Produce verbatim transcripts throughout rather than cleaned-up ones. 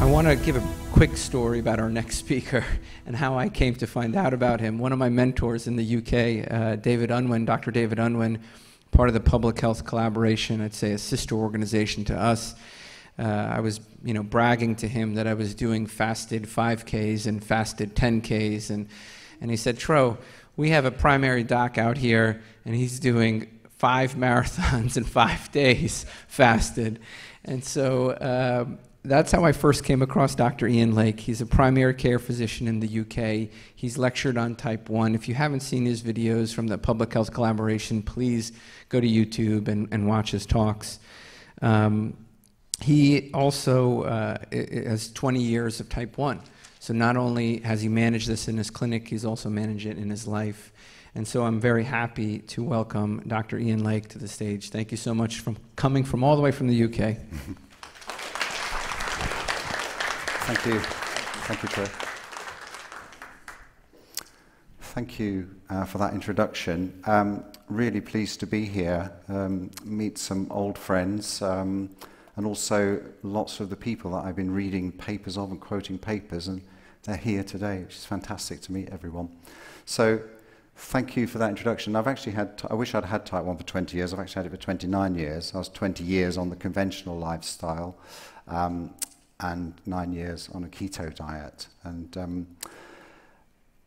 I want to give a quick story about our next speaker and how I came to find out about him. One of my mentors in the U K, uh, David Unwin, Doctor David Unwin, part of the Public Health Collaboration, I'd say a sister organization to us. Uh, I was, you know, bragging to him that I was doing fasted five Ks and fasted ten Ks, and, and he said, Tro, we have a primary doc out here, and he's doing five marathons in five days fasted. And so, uh, that's how I first came across Doctor Ian Lake. He's a primary care physician in the U K. He's lectured on type one. If you haven't seen his videos from the Public Health Collaboration, please go to YouTube and, and watch his talks. Um, he also uh, has twenty years of type one. So not only has he managed this in his clinic, he's also managed it in his life. And so I'm very happy to welcome Doctor Ian Lake to the stage. Thank you so much for coming from all the way from the U K. Thank you. Thank you, Tro. Thank you uh, for that introduction. Um, really pleased to be here, um, meet some old friends, um, and also lots of the people that I've been reading papers of and quoting papers, and they're here today, which is fantastic to meet everyone. So thank you for that introduction. I've actually had, I wish I'd had type one for twenty years. I've actually had it for twenty-nine years. I was twenty years on the conventional lifestyle. Um, and nine years on a keto diet. And um,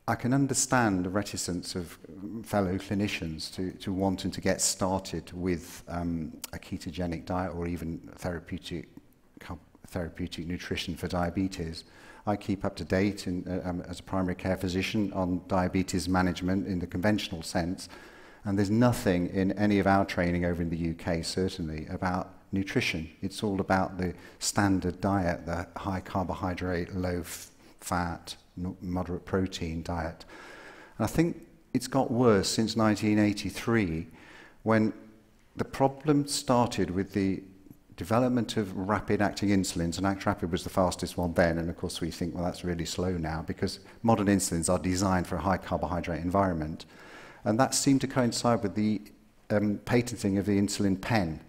I can understand the reticence of fellow clinicians to, to wanting to get started with um, a ketogenic diet or even therapeutic, therapeutic nutrition for diabetes. I keep up to date in, uh, um, as a primary care physician on diabetes management in the conventional sense, and there's nothing in any of our training over in the U K, certainly, about nutrition. It's all about the standard diet, the high carbohydrate, low fat, moderate protein diet. And I think it's got worse since nineteen eighty-three, when the problem started with the development of rapid-acting insulins, and ActRapid was the fastest one then, and of course we think, well, that's really slow now, because modern insulins are designed for a high carbohydrate environment. And that seemed to coincide with the um, patenting of the insulin pen.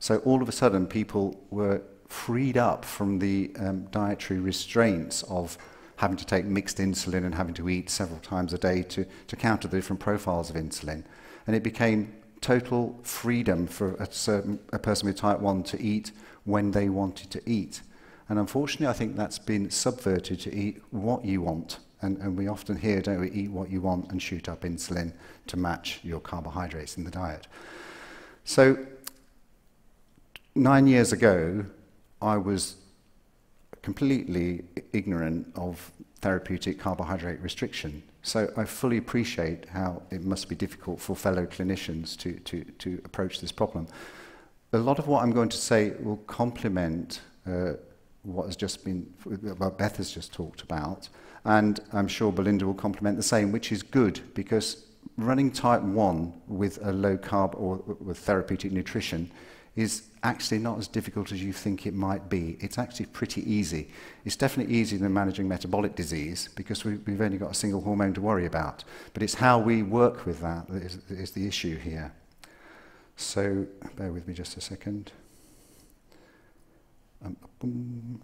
So all of a sudden, people were freed up from the um, dietary restraints of having to take mixed insulin and having to eat several times a day to, to counter the different profiles of insulin. And it became total freedom for a, certain, a person with type one to eat when they wanted to eat. And unfortunately, I think that's been subverted to eat what you want. And, and we often hear, don't we, eat what you want and shoot up insulin to match your carbohydrates in the diet. So nine years ago, I was completely ignorant of therapeutic carbohydrate restriction. So I fully appreciate how it must be difficult for fellow clinicians to, to, to approach this problem. A lot of what I'm going to say will complement uh, what has just been, what Beth has just talked about, and I'm sure Belinda will complement the same, which is good, because running type one with a low carb or with therapeutic nutrition is actually not as difficult as you think it might be. It's actually pretty easy. It's definitely easier than managing metabolic disease, because we, we've only got a single hormone to worry about. But it's how we work with that that is, is the issue here. So bear with me just a second. Um,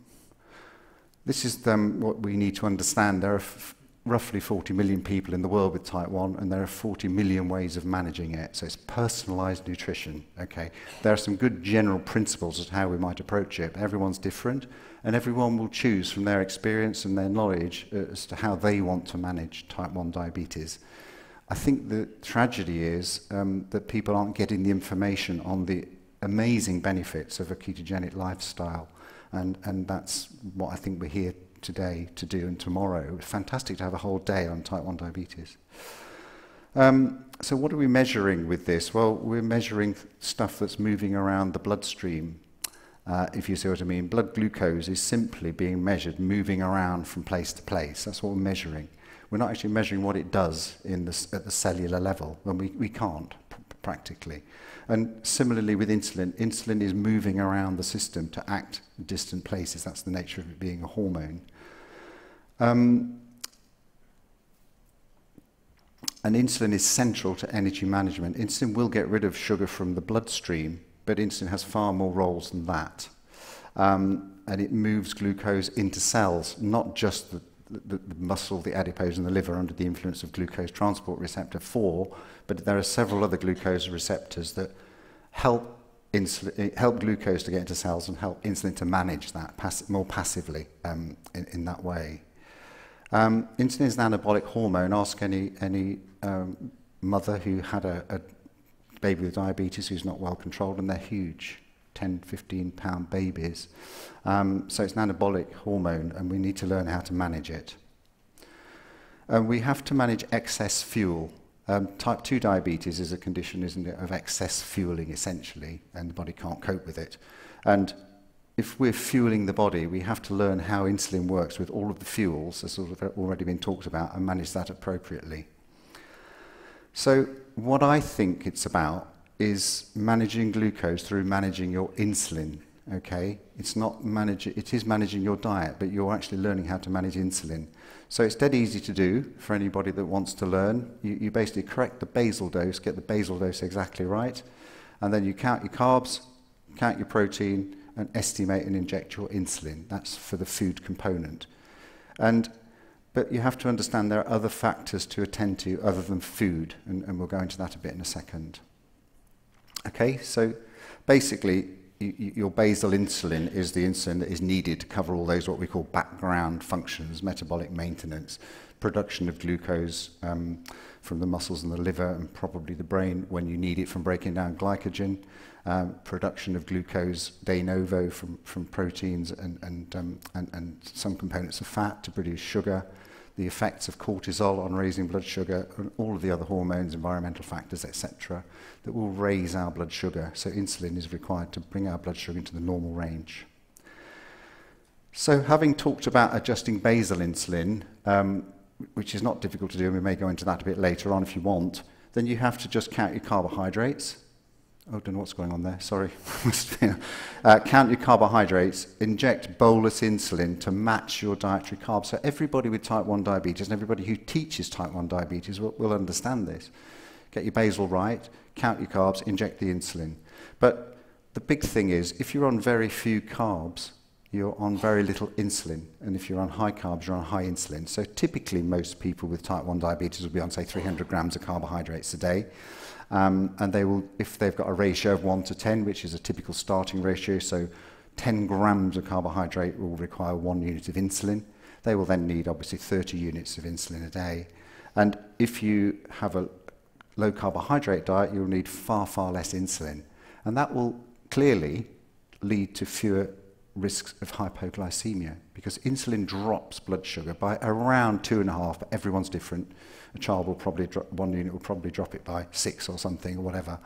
this is um, what we need to understand. There are f roughly forty million people in the world with type one, and there are forty million ways of managing it. So it's personalized nutrition, okay? There are some good general principles of how we might approach it. Everyone's different, and everyone will choose from their experience and their knowledge as to how they want to manage type one diabetes. I think the tragedy is um, that people aren't getting the information on the amazing benefits of a ketogenic lifestyle, and, and that's what I think we're here today to do and tomorrow. It's fantastic to have a whole day on type one diabetes. Um, so what are we measuring with this? Well, we're measuring stuff that's moving around the bloodstream, uh, if you see what I mean. Blood glucose is simply being measured, moving around from place to place. That's what we're measuring. We're not actually measuring what it does in the, at the cellular level, when we, we can't, practically. And similarly with insulin, insulin is moving around the system to act in distant places. That's the nature of it being a hormone. Um, and insulin is central to energy management. Insulin will get rid of sugar from the bloodstream, but insulin has far more roles than that. Um, and it moves glucose into cells, not just the, the, the muscle, the adipose, and the liver under the influence of glucose transport receptor four, but there are several other glucose receptors that help, insulin, help glucose to get into cells and help insulin to manage that pass more passively um, in, in that way. Um, insulin is an anabolic hormone. Ask any, any um, mother who had a, a baby with diabetes who's not well controlled, and they're huge, ten, fifteen pound babies. Um, so it's an anabolic hormone, and we need to learn how to manage it. And we have to manage excess fuel. Um, type two diabetes is a condition, isn't it, of excess fueling, essentially, and the body can't cope with it. And if we're fueling the body, we have to learn how insulin works with all of the fuels, as sort of already been talked about, and manage that appropriately. So what I think it's about is managing glucose through managing your insulin, okay? It's not manage, it is managing your diet, but you're actually learning how to manage insulin. So it's dead easy to do for anybody that wants to learn. You, you basically correct the basal dose, get the basal dose exactly right, and then you count your carbs, count your protein, and estimate and inject your insulin. That's for the food component. And but you have to understand there are other factors to attend to other than food, and, and we'll go into that a bit in a second. Okay, so basically, you, you, your basal insulin is the insulin that is needed to cover all those what we call background functions, metabolic maintenance, production of glucose um, from the muscles and the liver and probably the brain when you need it from breaking down glycogen, um, production of glucose de novo from, from proteins and, and, um, and, and some components of fat to produce sugar, the effects of cortisol on raising blood sugar, and all of the other hormones, environmental factors, et cetera, that will raise our blood sugar. So insulin is required to bring our blood sugar into the normal range. So having talked about adjusting basal insulin, um, which is not difficult to do, and we may go into that a bit later on if you want, then you have to just count your carbohydrates. Oh, I don't know what's going on there, sorry. uh, count your carbohydrates, inject bolus insulin to match your dietary carbs. So everybody with type one diabetes and everybody who teaches type one diabetes will, will understand this. Get your basal right, count your carbs, inject the insulin. But the big thing is, if you're on very few carbs, you're on very little insulin. And if you're on high carbs, you're on high insulin. So typically, most people with type one diabetes will be on, say, three hundred grams of carbohydrates a day. Um, and they will, if they've got a ratio of one to ten, which is a typical starting ratio, so ten grams of carbohydrate will require one unit of insulin. They will then need, obviously, thirty units of insulin a day. And if you have a low carbohydrate diet, you'll need far, far less insulin. And that will clearly lead to fewer risks of hypoglycemia, because insulin drops blood sugar by around two and a half, but everyone's different. A child will probably drop, one unit will probably drop it by six or something or whatever.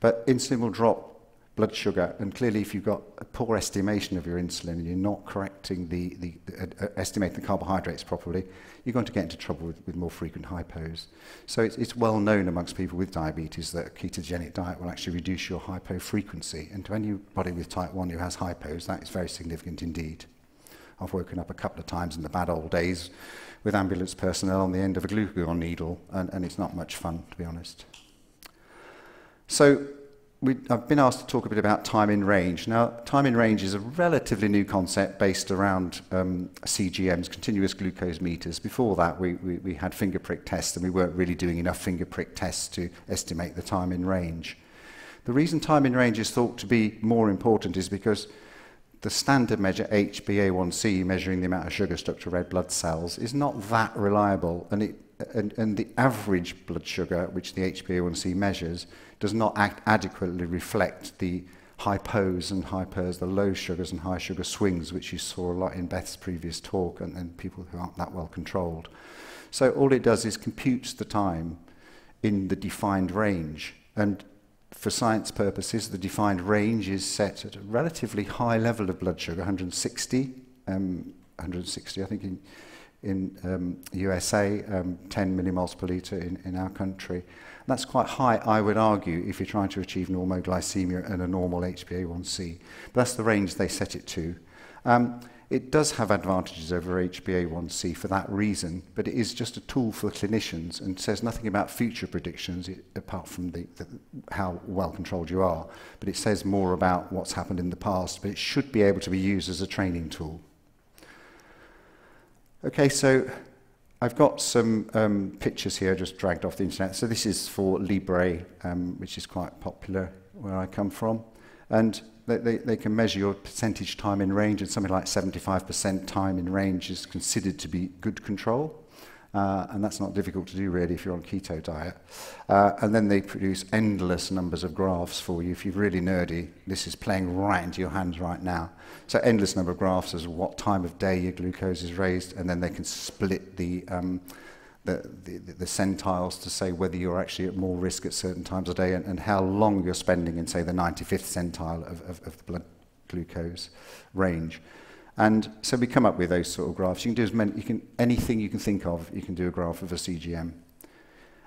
But insulin will drop blood sugar, and clearly if you've got a poor estimation of your insulin and you're not correcting the, the uh, estimating the carbohydrates properly, you're going to get into trouble with, with more frequent hypos. So it's, it's well known amongst people with diabetes that a ketogenic diet will actually reduce your hypo frequency. And to anybody with type one who has hypos, that is very significant indeed. I've woken up a couple of times in the bad old days with ambulance personnel on the end of a glucagon needle, and, and it's not much fun, to be honest. So We, I've been asked to talk a bit about time in range. Now, time in range is a relatively new concept based around um, C G Ms, continuous glucose meters. Before that, we, we, we had finger prick tests, and we weren't really doing enough finger prick tests to estimate the time in range. The reason time in range is thought to be more important is because the standard measure, H b A one C, measuring the amount of sugar stuck to red blood cells, is not that reliable, and it And, and the average blood sugar, which the H b A one C measures, does not act adequately reflect the hypos and hypers, the low sugars and high sugar swings, which you saw a lot in Beth's previous talk, and, and people who aren't that well controlled. So all it does is computes the time in the defined range. And for science purposes, the defined range is set at a relatively high level of blood sugar, one hundred sixty, um, one hundred sixty, I think, in in um, U S A, um, ten millimoles per litre in, in our country. And that's quite high, I would argue, if you're trying to achieve normoglycemia and a normal H b A one C. But that's the range they set it to. Um, It does have advantages over H b A one C for that reason, but it is just a tool for clinicians and says nothing about future predictions apart from the, the, how well controlled you are. But it says more about what's happened in the past, but it should be able to be used as a training tool. Okay, so I've got some um, pictures here just dragged off the internet. So this is for Libre, um, which is quite popular where I come from. And They, they, they can measure your percentage time in range, and something like seventy-five percent time in range is considered to be good control. Uh, and that's not difficult to do, really, if you're on a keto diet. Uh, and then they produce endless numbers of graphs for you. If you're really nerdy, this is playing right into your hands right now. So endless number of graphs as what time of day your glucose is raised, and then they can split the, um, the, the, the centiles to say whether you're actually at more risk at certain times of day, and, and how long you're spending in, say, the ninety-fifth centile of, of, of the blood glucose range. And so we come up with those sort of graphs. You can do as many, you can, anything you can think of, you can do a graph of a C G M.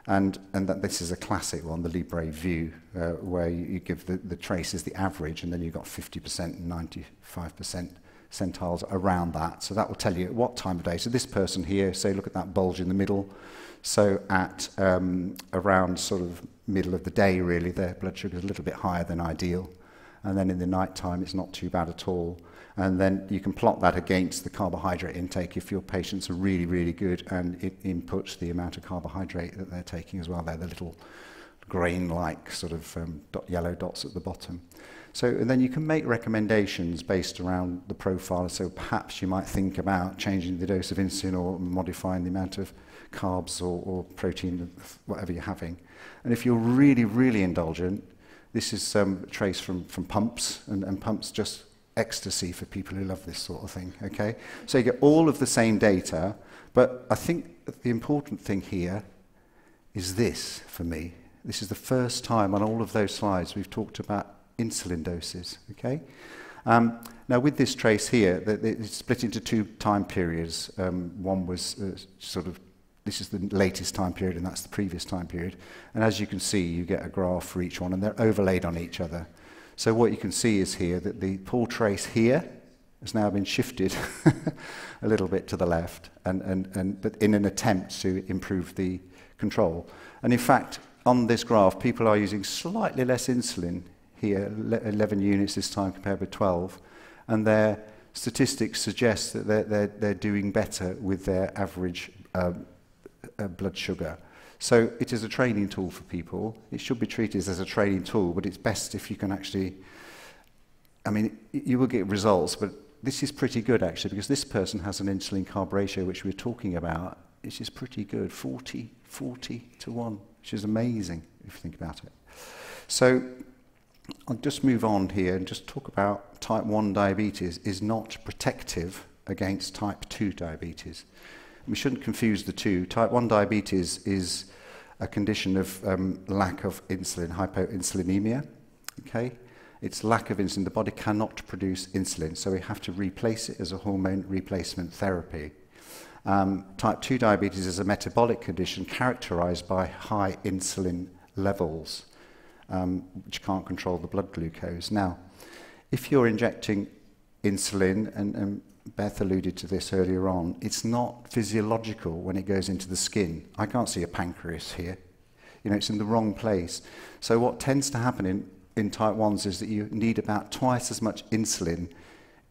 And, and that this is a classic one, the Libre view, uh, where you, you give the, the trace as the average, and then you've got fifty percent and ninety-five percent. Centiles around that, so that will tell you at what time of day. So this person here, say, look at that bulge in the middle. So at um, around sort of middle of the day, really, their blood sugar is a little bit higher than ideal. And then in the night time, it's not too bad at all. And then you can plot that against the carbohydrate intake if your patients are really, really good, and it inputs the amount of carbohydrate that they're taking as well. They're the little grain-like sort of um, dot, yellow dots at the bottom. So, and then you can make recommendations based around the profile. So perhaps you might think about changing the dose of insulin or modifying the amount of carbs or, or protein, whatever you're having. And if you're really, really indulgent, this is um, a trace from, from pumps, and, and pumps just ecstasy for people who love this sort of thing, okay? So you get all of the same data, but I think the important thing here is this for me. This is the first time on all of those slides we've talked about insulin doses, okay? Um, now with this trace here, the, the, it's split into two time periods. Um, one was uh, sort of, this is the latest time period, and that's the previous time period. And as you can see, you get a graph for each one, and they're overlaid on each other. So what you can see is here that the poor trace here has now been shifted a little bit to the left, and, and, and, but in an attempt to improve the control. And in fact, on this graph, people are using slightly less insulin here, eleven units this time compared with twelve, and their statistics suggest that they're, they're, they're doing better with their average um, uh, blood sugar. So it is a training tool for people. It should be treated as a training tool, but it's best if you can actually, I mean, you will get results, but this is pretty good actually, because this person has an insulin carb ratio, which we're talking about, which is pretty good, forty to one, which is amazing if you think about it. So I'll just move on here and just talk about type one diabetes is not protective against type two diabetes. We shouldn't confuse the two. Type one diabetes is a condition of um, lack of insulin, hypoinsulinemia. Okay? It's lack of insulin. The body cannot produce insulin, so we have to replace it as a hormone replacement therapy. Um, type two diabetes is a metabolic condition characterized by high insulin levels, Um, which can't control the blood glucose. Now, if you're injecting insulin, and, and Beth alluded to this earlier on, it's not physiological when it goes into the skin. I can't see a pancreas here. You know, it's in the wrong place. So what tends to happen in, in type ones is that you need about twice as much insulin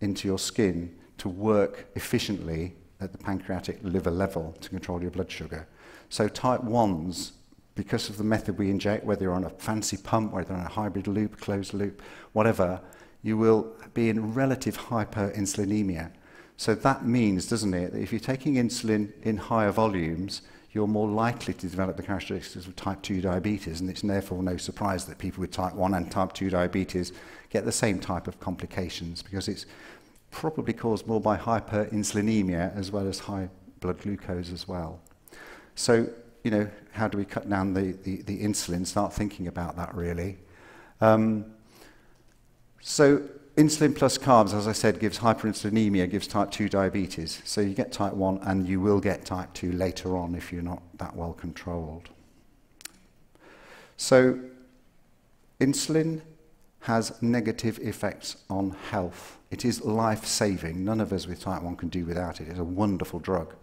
into your skin to work efficiently at the pancreatic liver level to control your blood sugar. So type ones, because of the method we inject, whether you're on a fancy pump, whether on a hybrid loop, closed loop, whatever, you will be in relative hyperinsulinemia. So that means, doesn't it, that if you're taking insulin in higher volumes, you're more likely to develop the characteristics of type two diabetes, and it's therefore no surprise that people with type one and type two diabetes get the same type of complications, because it's probably caused more by hyperinsulinemia as well as high blood glucose as well. So, you know, how do we cut down the, the, the insulin? Start thinking about that, really. Um, so insulin plus carbs, as I said, gives hyperinsulinemia, gives type two diabetes. So you get type one, and you will get type two later on if you're not that well controlled. So insulin has negative effects on health. It is life-saving. None of us with type one can do without it. It's a wonderful drug.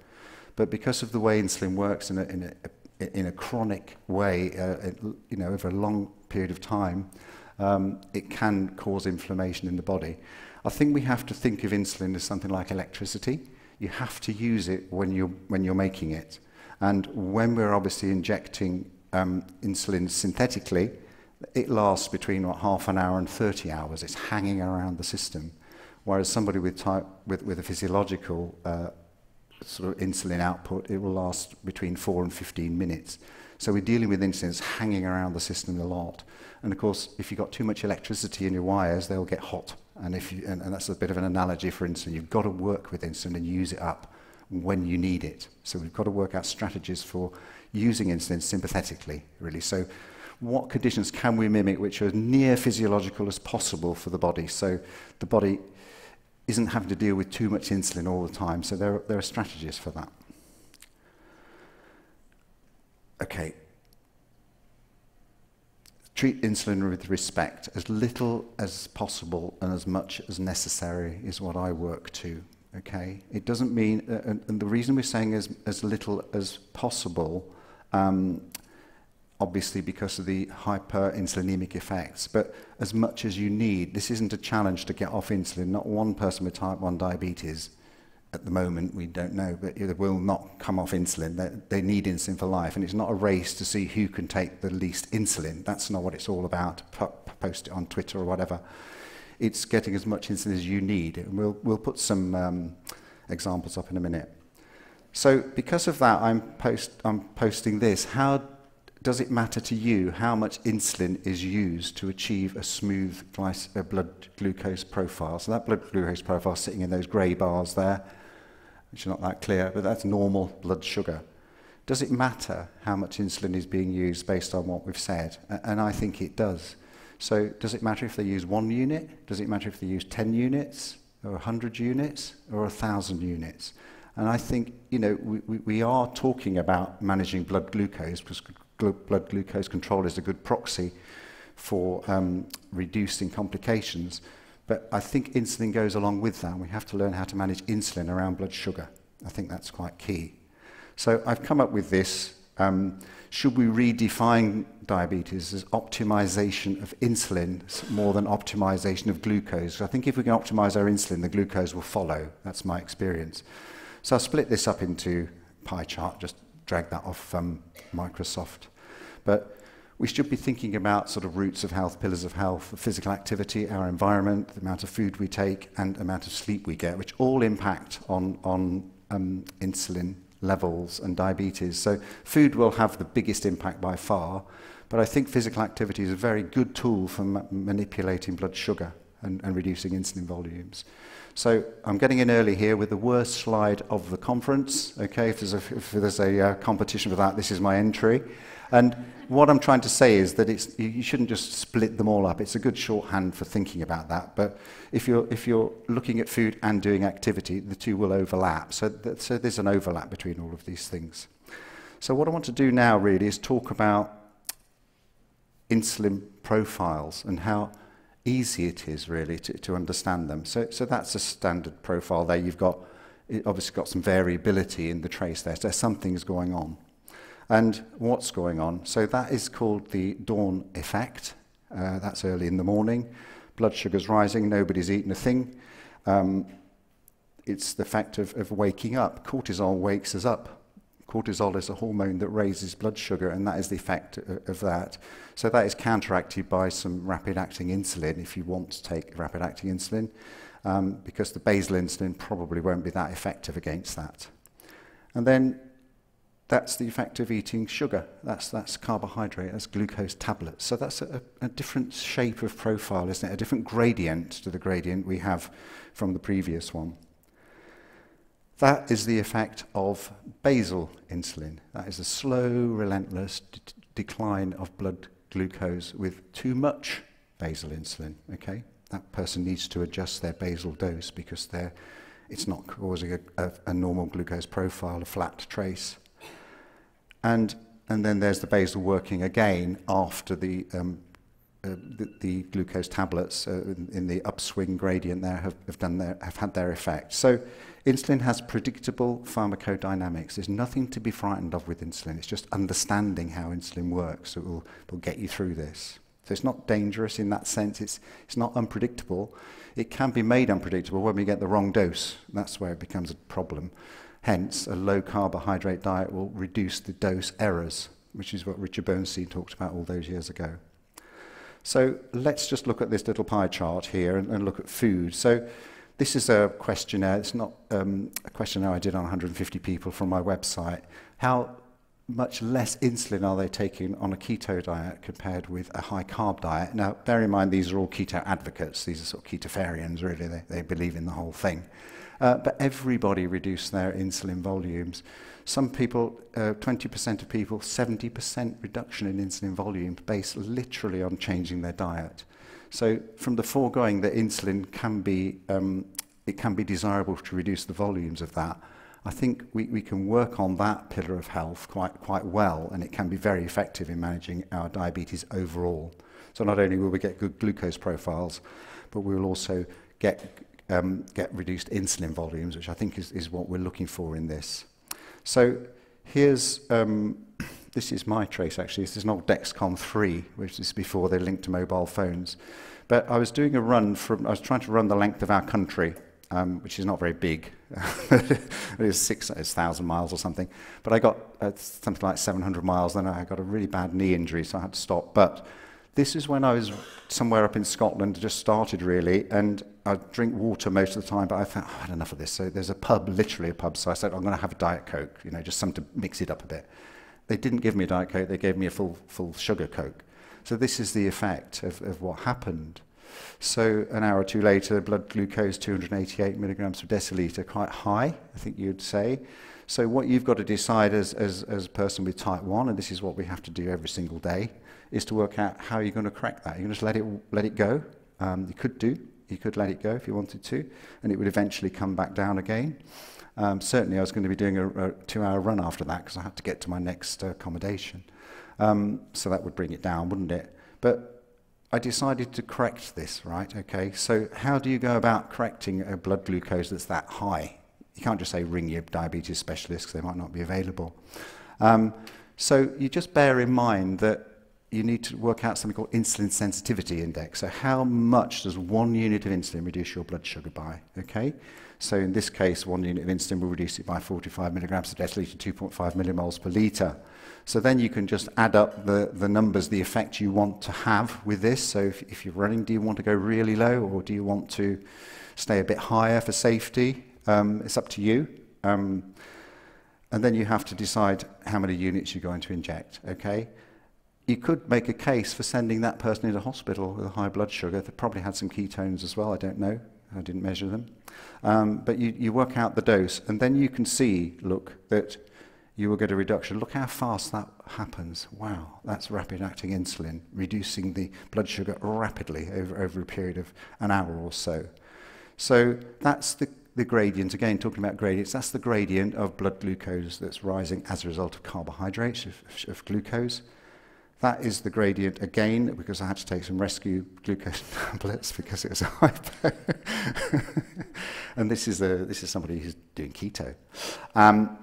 But because of the way insulin works in a, in a, in a chronic way, uh, it, you know, over a long period of time, um, it can cause inflammation in the body. I think we have to think of insulin as something like electricity. You have to use it when you're, when you're making it. And when we're obviously injecting um, insulin synthetically, it lasts between what, half an hour and thirty hours. It's hanging around the system. Whereas somebody with, type, with, with a physiological uh, sort of insulin output, it will last between four and fifteen minutes. So we're dealing with insulin that's hanging around the system a lot. And of course, if you've got too much electricity in your wires, they'll get hot. And, if you, and, and that's a bit of an analogy for insulin. You've got to work with insulin and use it up when you need it. So we've got to work out strategies for using insulin sympathetically, really. So what conditions can we mimic which are as near physiological as possible for the body? So the body isn't having to deal with too much insulin all the time. So there are, there are strategies for that. Okay. Treat insulin with respect. As little as possible and as much as necessary is what I work to. Okay? It doesn't mean, uh, and, and the reason we're saying as, as little as possible, um, obviously because of the hyperinsulinemic effects, but as much as you need. This isn't a challenge to get off insulin. Not one person with type one diabetes, at the moment, we don't know, but they will not come off insulin. They, they need insulin for life, and it's not a race to see who can take the least insulin. That's not what it's all about. Post it on Twitter or whatever. It's getting as much insulin as you need, and we'll, we'll put some um, examples up in a minute. So because of that, I'm, post, I'm posting this. How does it matter to you how much insulin is used to achieve a smooth uh, blood glucose profile? So that blood glucose profile sitting in those grey bars there, which are not that clear, but that's normal blood sugar. Does it matter how much insulin is being used based on what we've said? A and I think it does. So does it matter if they use one unit? Does it matter if they use ten units, or one hundred units, or one thousand units? And I think, you know, we, we, we are talking about managing blood glucose, because blood glucose control is a good proxy for um, reducing complications, but I think insulin goes along with that. We have to learn how to manage insulin around blood sugar. I think that's quite key. So I've come up with this. Um, should we redefine diabetes as optimization of insulin more than optimization of glucose? I think if we can optimize our insulin, the glucose will follow. That's my experience. So I've split this up into pie chart, just drag that off um, Microsoft. But we should be thinking about sort of roots of health, pillars of health, physical activity, our environment, the amount of food we take, and amount of sleep we get, which all impact on, on um, insulin levels and diabetes. So food will have the biggest impact by far, but I think physical activity is a very good tool for ma manipulating blood sugar and, and reducing insulin volumes. So I'm getting in early here with the worst slide of the conference. Okay, if there's a, if there's a uh, competition for that, this is my entry. And what I'm trying to say is that it's, you shouldn't just split them all up. It's a good shorthand for thinking about that. But if you're, if you're looking at food and doing activity, the two will overlap. So, th so there's an overlap between all of these things. So what I want to do now really is talk about insulin profiles and how easy it is really to, to understand them. So, so that's a standard profile there. You've got, it obviously got some variability in the trace there. So something's going on. And what's going on? So that is called the dawn effect. Uh, that's early in the morning. Blood sugar's rising, nobody's eating a thing. Um, it's the effect of, of waking up. Cortisol wakes us up. Cortisol is a hormone that raises blood sugar, and that is the effect of that. So that is counteracted by some rapid-acting insulin, if you want to take rapid-acting insulin, um, because the basal insulin probably won't be that effective against that. And then that's the effect of eating sugar. That's, that's carbohydrate, that's glucose tablets. So that's a, a different shape of profile, isn't it? A different gradient to the gradient we have from the previous one. That is the effect of basal insulin. That is a slow, relentless d decline of blood glucose with too much basal insulin. Okay, that person needs to adjust their basal dose because they're, it's not causing a, a, a normal glucose profile, a flat trace. And, and then there's the basal working again after the um, uh, the, the glucose tablets uh, in, in the upswing gradient there have, have, done their, have had their effect. So insulin has predictable pharmacodynamics. There's nothing to be frightened of with insulin. It's just understanding how insulin works that will, will get you through this. So it's not dangerous in that sense. It's, it's not unpredictable. It can be made unpredictable when we get the wrong dose. That's where it becomes a problem. Hence, a low-carbohydrate diet will reduce the dose errors, which is what Richard Bernstein talked about all those years ago. So let's just look at this little pie chart here and, and look at food. So this is a questionnaire. It's not um, a questionnaire I did on one hundred fifty people from my website. How much less insulin are they taking on a keto diet compared with a high-carb diet? Now, bear in mind, these are all keto advocates. These are sort of ketofarians, really. They, they believe in the whole thing. Uh, but everybody reduced their insulin volumes. Some people, twenty percent uh, of people, seventy percent reduction in insulin volume based literally on changing their diet. So from the foregoing, that insulin can be, um, it can be desirable to reduce the volumes of that. I think we, we can work on that pillar of health quite, quite well, and it can be very effective in managing our diabetes overall. So not only will we get good glucose profiles, but we will also get Um, get reduced insulin volumes, which I think is, is what we're looking for in this. So here's, um, this is my trace actually, this is an old Dexcom three, which is before they linked to mobile phones. But I was doing a run from, I was trying to run the length of our country, um, which is not very big, it was six, it's thousand miles or something. But I got uh, something like seven hundred miles, then I got a really bad knee injury, so I had to stop. But this is when I was somewhere up in Scotland, just started really, and I drink water most of the time, but I thought, oh, I had enough of this. So there's a pub, literally a pub, so I said, I'm going to have a Diet Coke, you know, just something to mix it up a bit. They didn't give me a Diet Coke, they gave me a full, full sugar Coke. So this is the effect of, of what happened. So an hour or two later, blood glucose, two hundred eighty-eight milligrams per deciliter, quite high, I think you'd say. So what you've got to decide as, as, as a person with type one, and this is what we have to do every single day, is to work out how you're going to correct that. You're going to just let it, let it go. Um, you could do. You could let it go if you wanted to, and it would eventually come back down again. Um, certainly, I was going to be doing a, a two-hour run after that because I had to get to my next uh, accommodation. Um, so that would bring it down, wouldn't it? But I decided to correct this, right? Okay, so how do you go about correcting a blood glucose that's that high? You can't just say ring your diabetes specialist because they might not be available. Um, so you just bear in mind that you need to work out something called insulin sensitivity index. So how much does one unit of insulin reduce your blood sugar by, okay? So in this case, one unit of insulin will reduce it by forty-five milligrams per deciliter, two point five millimoles per litre. So then you can just add up the, the numbers, the effect you want to have with this. So if, if you're running, do you want to go really low, or do you want to stay a bit higher for safety? Um, it's up to you. Um, and then you have to decide how many units you're going to inject, okay? You could make a case for sending that person into hospital with a high blood sugar. They probably had some ketones as well, I don't know. I didn't measure them. Um, but you, you work out the dose, and then you can see, look, that you will get a reduction. Look how fast that happens. Wow, that's rapid-acting insulin, reducing the blood sugar rapidly over, over a period of an hour or so. So that's the, the gradient. Again, talking about gradients, that's the gradient of blood glucose that's rising as a result of carbohydrates, of, of glucose. That is the gradient again, because I had to take some rescue glucose tablets because it was a hypo. And this is, a, this is somebody who's doing keto. Um,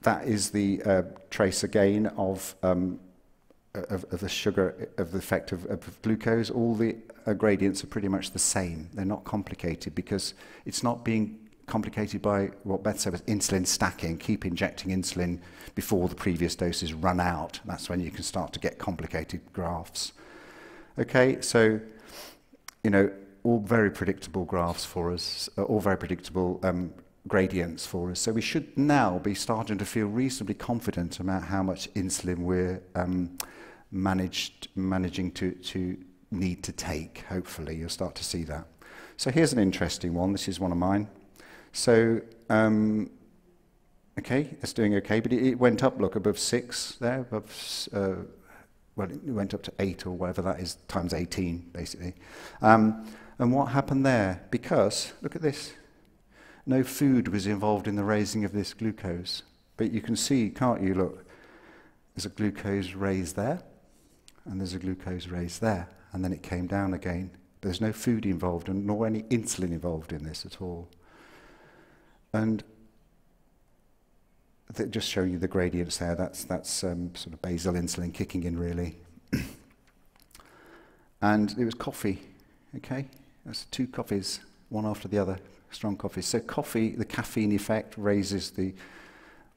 that is the uh, trace again of, um, of, of the sugar, of the effect of, of glucose. All the uh, gradients are pretty much the same. They're not complicated because it's not being complicated by what Beth said was insulin stacking. Keep injecting insulin before the previous doses run out. That's when you can start to get complicated graphs. Okay, so, you know, all very predictable graphs for us, all very predictable um, gradients for us. So we should now be starting to feel reasonably confident about how much insulin we're um, managed, managing to, to need to take. Hopefully, you'll start to see that. So here's an interesting one. This is one of mine. So, um, okay, it's doing okay, but it, it went up, look, above six there, above, uh, well, it went up to eight or whatever that is, times eighteen, basically. Um, and what happened there? Because, look at this, no food was involved in the raising of this glucose. But you can see, can't you, look, there's a glucose raise there, and there's a glucose raise there. and then it came down again. There's no food involved, and nor any insulin involved in this at all. And just showing you the gradients there, that's, that's um, sort of basal insulin kicking in, really. And it was coffee, okay? That's two coffees, one after the other, strong coffees. So coffee, the caffeine effect raises the,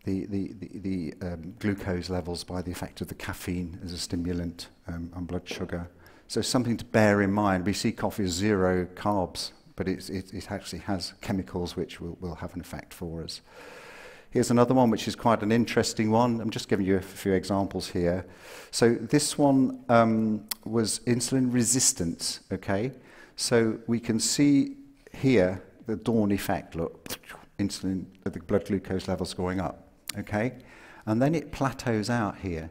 the, the, the, the um, glucose levels by the effect of the caffeine as a stimulant um, on blood sugar. So something to bear in mind. We see coffee as zero carbs, but it's, it, it actually has chemicals which will, will have an effect for us. Here's another one, which is quite an interesting one. I'm just giving you a few examples here. So this one um, was insulin resistance, okay? So we can see here the dawn effect, look, insulin, the blood glucose levels going up, okay? And then it plateaus out here.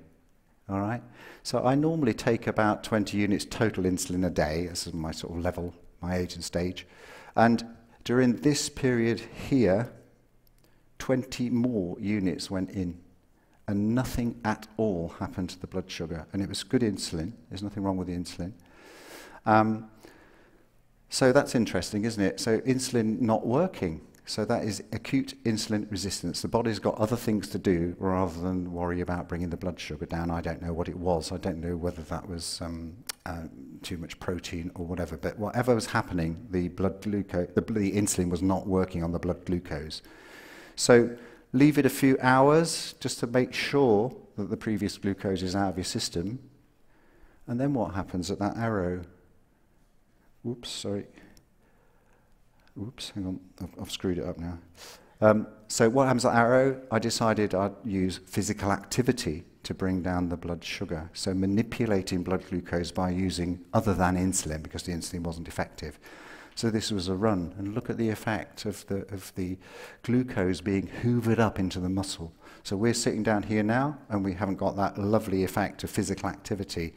All right, so I normally take about twenty units total insulin a day. This is my sort of level, my age and stage. And during this period here, twenty more units went in, and nothing at all happened to the blood sugar. And it was good insulin. There's nothing wrong with the insulin. Um, so that's interesting, isn't it? So insulin not working. So that is acute insulin resistance. The body's got other things to do rather than worry about bringing the blood sugar down. I don't know what it was. I don't know whether that was um, uh, too much protein or whatever. But whatever was happening, the blood glucose, the, the insulin was not working on the blood glucose. So leave it a few hours just to make sure that the previous glucose is out of your system. And then what happens at that arrow? Oops, sorry. Oops, hang on, I've, I've screwed it up now. Um, so what happens at arrow? I decided I'd use physical activity to bring down the blood sugar. So manipulating blood glucose by using other than insulin, because the insulin wasn't effective. So this was a run, and look at the effect of the, of the glucose being hoovered up into the muscle. So we're sitting down here now, and we haven't got that lovely effect of physical activity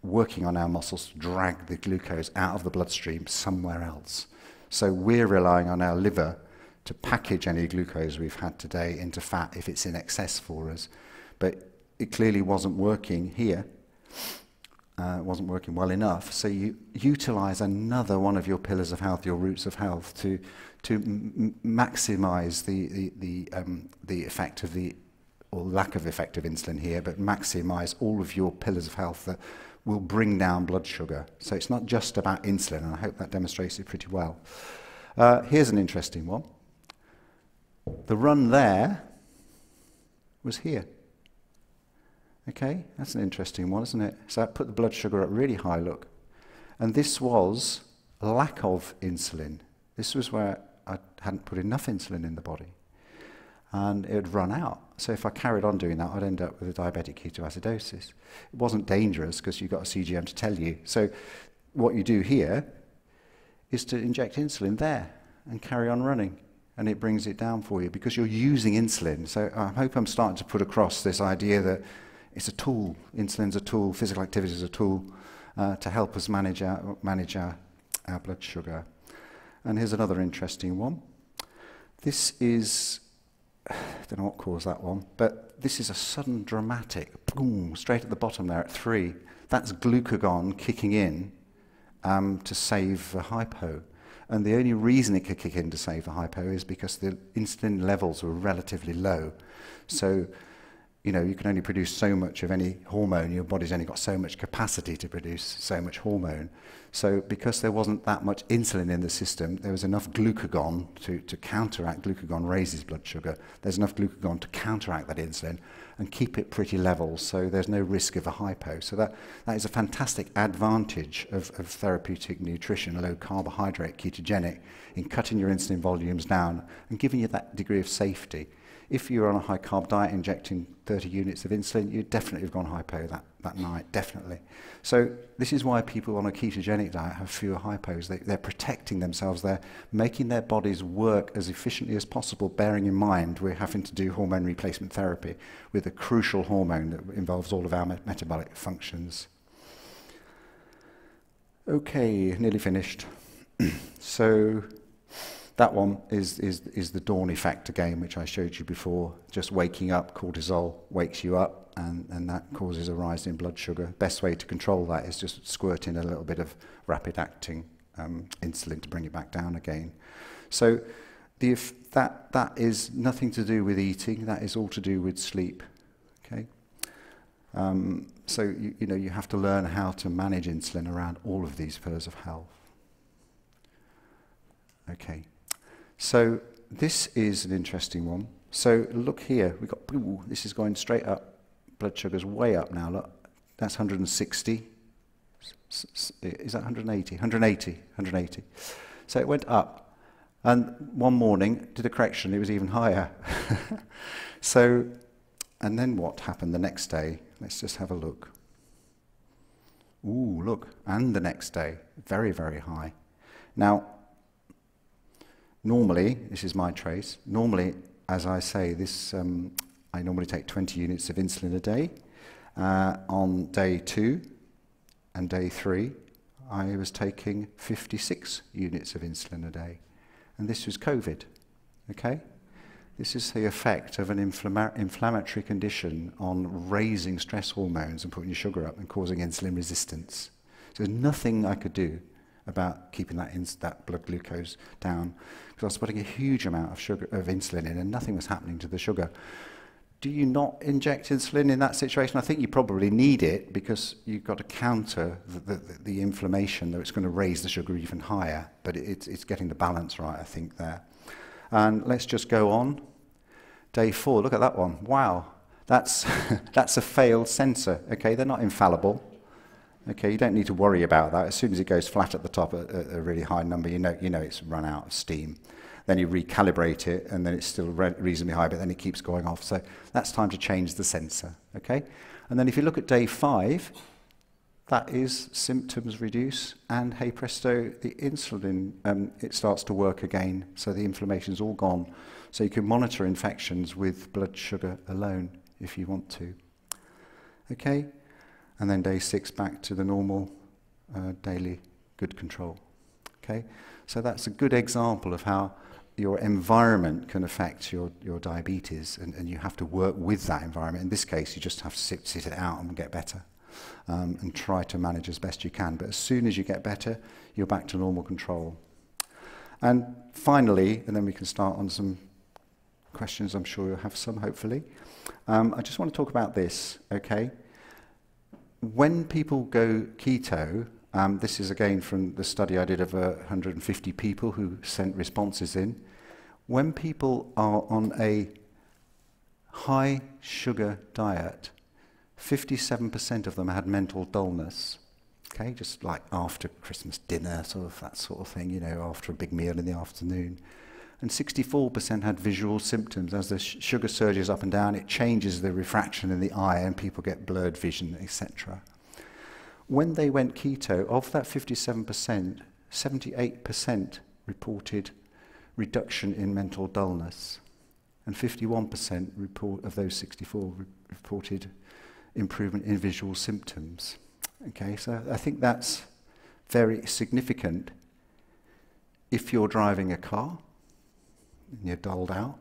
working on our muscles to drag the glucose out of the bloodstream somewhere else. So we're relying on our liver to package any glucose we've had today into fat if it's in excess for us. But it clearly wasn't working here. Uh, it wasn't working well enough. So you utilize another one of your pillars of health, your roots of health, to, to m maximize the, the, the, um, the effect of the, or lack of effective insulin here, but maximize all of your pillars of health that will bring down blood sugar. So it's not just about insulin, and I hope that demonstrates it pretty well. Uh, here's an interesting one. The run there was here. Okay, that's an interesting one, isn't it? So that put the blood sugar at really high, look. And this was lack of insulin. This was where I hadn't put enough insulin in the body. And it would run out. So if I carried on doing that, I'd end up with a diabetic ketoacidosis. It wasn't dangerous because you've got a C G M to tell you. So what you do here is to inject insulin there and carry on running. And it brings it down for you because you're using insulin. So I hope I'm starting to put across this idea that it's a tool. Insulin's a tool, physical activity is a tool uh, to help us manage, our, manage our, our blood sugar. And here's another interesting one. This is... I don't know what caused that one, but this is a sudden dramatic, boom, straight at the bottom there at three. That's glucagon kicking in um, to save the hypo. And the only reason it could kick in to save the hypo is because the insulin levels were relatively low. So, you know, you can only produce so much of any hormone. Your body's only got so much capacity to produce so much hormone. So because there wasn't that much insulin in the system, there was enough glucagon to, to counteract. Glucagon raises blood sugar. There's enough glucagon to counteract that insulin and keep it pretty level, so there's no risk of a hypo. So that, that is a fantastic advantage of, of therapeutic nutrition, low carbohydrate, ketogenic, in cutting your insulin volumes down and giving you that degree of safety. If you're on a high-carb diet injecting thirty units of insulin, you definitely have gone hypo that, that night, definitely. So this is why people on a ketogenic diet have fewer hypos. They, they're protecting themselves. They're making their bodies work as efficiently as possible, bearing in mind we're having to do hormone replacement therapy with a crucial hormone that involves all of our me- metabolic functions. Okay, nearly finished. So That one is, is, is the dawn effect again, which I showed you before. Just waking up, cortisol wakes you up, and, and that causes a rise in blood sugar. Best way to control that is just squirting a little bit of rapid-acting um, insulin to bring it back down again. So the, if that, that is nothing to do with eating. That is all to do with sleep. Okay? Um, so you, you know, you have to learn how to manage insulin around all of these pillars of health. Okay. So this is an interesting one. So look here, we've got, ooh, this is going straight up, blood sugar's way up now, look, that's one hundred sixty, is that one hundred eighty? one hundred eighty, one hundred eighty. So it went up, and one morning, did a correction, it was even higher. So, and then what happened the next day? Let's just have a look. Ooh, look, and the next day, very, very high. Now, normally, this is my trace, normally, as I say, this, um, I normally take twenty units of insulin a day. Uh, on day two and day three, I was taking fifty-six units of insulin a day. And this was COVID, okay? This is the effect of an inflama- inflammatory condition on raising stress hormones and putting your sugar up and causing insulin resistance. So there's nothing I could do about keeping that, ins that blood glucose down, because I was putting a huge amount of, sugar, of insulin in and nothing was happening to the sugar. Do you not inject insulin in that situation? I think you probably need it, because you've got to counter the, the, the inflammation, though it's going to raise the sugar even higher, but it, it's, it's getting the balance right, I think, there. And let's just go on. Day four, look at that one. Wow, that's, that's a failed sensor, okay? They're not infallible. Okay, you don't need to worry about that. As soon as it goes flat at the top at a really high number, you know, you know it's run out of steam. Then you recalibrate it, and then it's still re reasonably high, but then it keeps going off. So that's time to change the sensor, okay? And then if you look at day five, that is symptoms reduce, and hey presto, the insulin, um, it starts to work again, so the inflammation's all gone. So you can monitor infections with blood sugar alone if you want to, okay? And then day six, back to the normal uh, daily good control, okay? So that's a good example of how your environment can affect your, your diabetes, and, and you have to work with that environment. In this case, you just have to sit, sit it out and get better, um, and try to manage as best you can. But as soon as you get better, you're back to normal control. And finally, and then we can start on some questions. I'm sure you'll have some, hopefully. Um, I just want to talk about this, okay? When people go keto, um, this is again from the study I did of uh, one hundred fifty people who sent responses in. When people are on a high sugar diet, fifty-seven percent of them had mental dullness. Okay, just like after Christmas dinner, sort of that sort of thing, you know, after a big meal in the afternoon. And sixty-four percent had visual symptoms. As the sh sugar surges up and down, it changes the refraction in the eye and people get blurred vision, et cetera. When they went keto, of that fifty-seven percent, seventy-eight percent reported reduction in mental dullness, and fifty-one percent report of those sixty-four re reported improvement in visual symptoms. Okay, so I think that's very significant if you're driving a car and you're dulled out.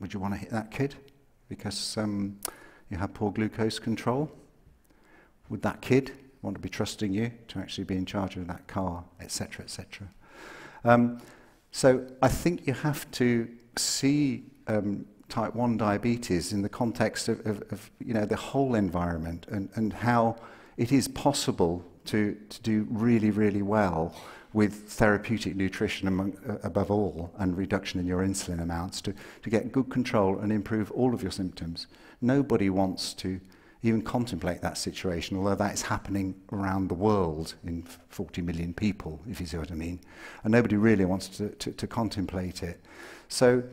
Would you want to hit that kid because um, you have poor glucose control? Would that kid want to be trusting you to actually be in charge of that car, et cetera, et cetera? Um, so I think you have to see um, type one diabetes in the context of, of, of you know, the whole environment, and, and how it is possible to, to do really, really well with therapeutic nutrition among, uh, above all, and reduction in your insulin amounts to, to get good control and improve all of your symptoms. Nobody wants to even contemplate that situation, although that is happening around the world in forty million people, if you see what I mean. And nobody really wants to, to, to contemplate it. So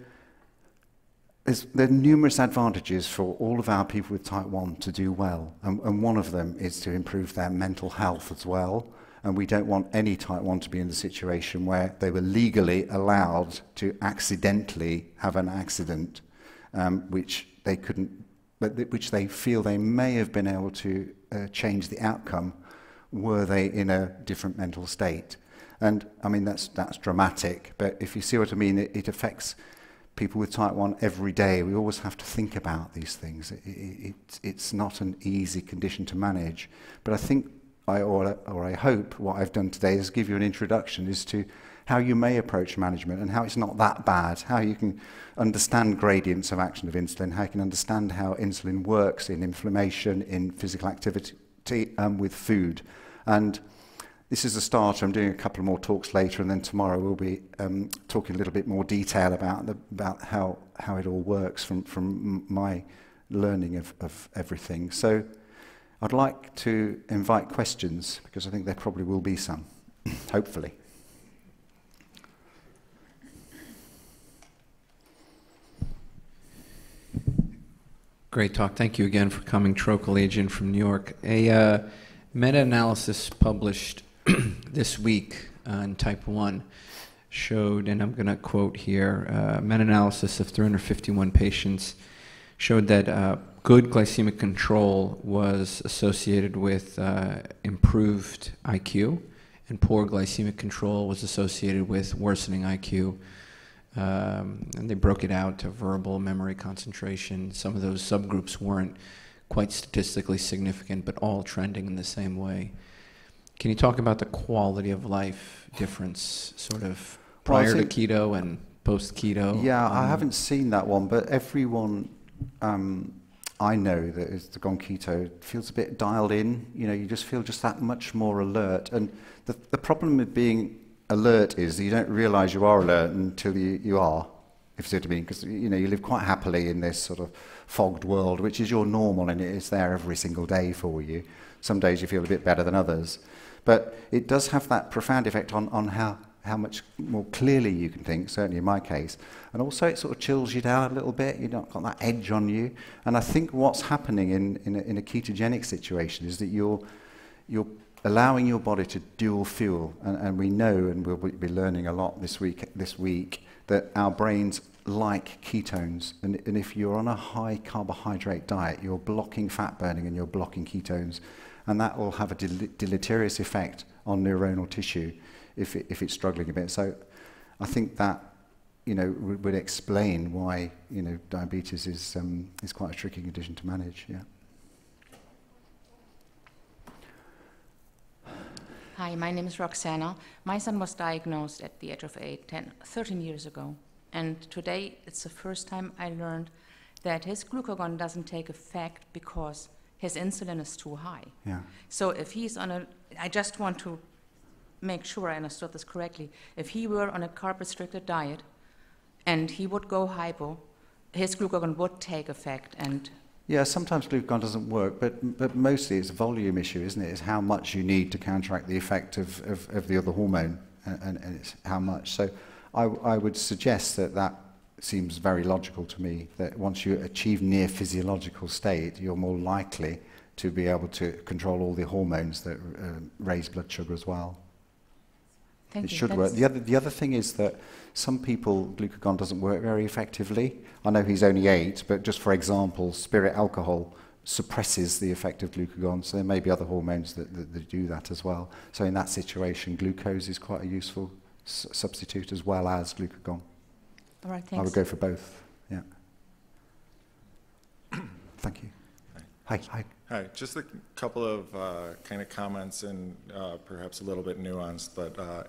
there's, there are numerous advantages for all of our people with type one to do well. And, and one of them is to improve their mental health as well. And we don't want any type one to be in the situation where they were legally allowed to accidentally have an accident, um, which they couldn't, but th which they feel they may have been able to uh, change the outcome were they in a different mental state. And I mean, that's, that's dramatic, but if you see what I mean, it, it affects people with type one every day. We always have to think about these things. It, it, it, it's not an easy condition to manage. But I think, I, or, or I hope, what I've done today is give you an introduction as to how you may approach management and how it's not that bad, how you can understand gradients of action of insulin, how you can understand how insulin works in inflammation, in physical activity, um, with food. And this is a starter. I'm doing a couple more talks later, and then tomorrow we'll be um, talking a little bit more detail about, the, about how, how it all works from, from my learning of, of everything. So I'd like to invite questions, because I think there probably will be some, hopefully. Great talk. Thank you again for coming. Trochal from New York. A uh, meta-analysis published this week uh, in type one showed, and I'm going to quote here, uh, meta-analysis of three hundred fifty-one patients showed that uh, good glycemic control was associated with uh, improved I Q, and poor glycemic control was associated with worsening I Q. Um, and they broke it out to verbal, memory, concentration. Some of those subgroups weren't quite statistically significant, but all trending in the same way. Can you talk about the quality of life difference, sort of prior well, to keto and post-keto? Yeah, um, I haven't seen that one, but everyone um, I know that has gone keto feels a bit dialed in. You know, you just feel just that much more alert. And the, the problem with being alert is that you don't realise you are alert until you, you are, if you see what I mean, because you know you live quite happily in this sort of fogged world, which is your normal, and it's there every single day for you. Some days you feel a bit better than others, but it does have that profound effect on on how how much more clearly you can think. Certainly in my case, and also it sort of chills you down a little bit. You've not got that edge on you, and I think what's happening in in a, in a ketogenic situation is that you're you're allowing your body to dual fuel, and, and we know, and we'll be learning a lot this week, this week that our brains like ketones, and, and if you're on a high carbohydrate diet, you're blocking fat burning and you're blocking ketones, and that will have a del deleterious effect on neuronal tissue if, it, if it's struggling a bit. So I think that, you know, would explain why, you know, diabetes is, um, is quite a tricky condition to manage, yeah. Hi, my name is Roxana. My son was diagnosed at the age of eight, ten, thirteen years ago. And today, it's the first time I learned that his glucagon doesn't take effect because his insulin is too high. Yeah. So if he's on a, I just want to make sure I understood this correctly. If he were on a carb-restricted diet and he would go hypo, his glucagon would take effect. And yeah, sometimes glucagon doesn't work, but, but mostly it's a volume issue, isn't it? It's how much you need to counteract the effect of, of, of the other hormone, and, and, and it's how much. So I, I would suggest that that seems very logical to me, that once you achieve near physiological state, you're more likely to be able to control all the hormones that uh, raise blood sugar as well. Thank it you. Should That's work. The other, the other thing is that some people, glucagon doesn't work very effectively. I know he's only eight, but just for example, spirit alcohol suppresses the effect of glucagon, so there may be other hormones that, that, that do that as well. So in that situation, glucose is quite a useful s substitute as well as glucagon. All right, thanks. I would go for both, yeah. Thank you. Hi. Hi. Hi. Hi, just a couple of uh, kind of comments and uh, perhaps a little bit nuanced, but uh,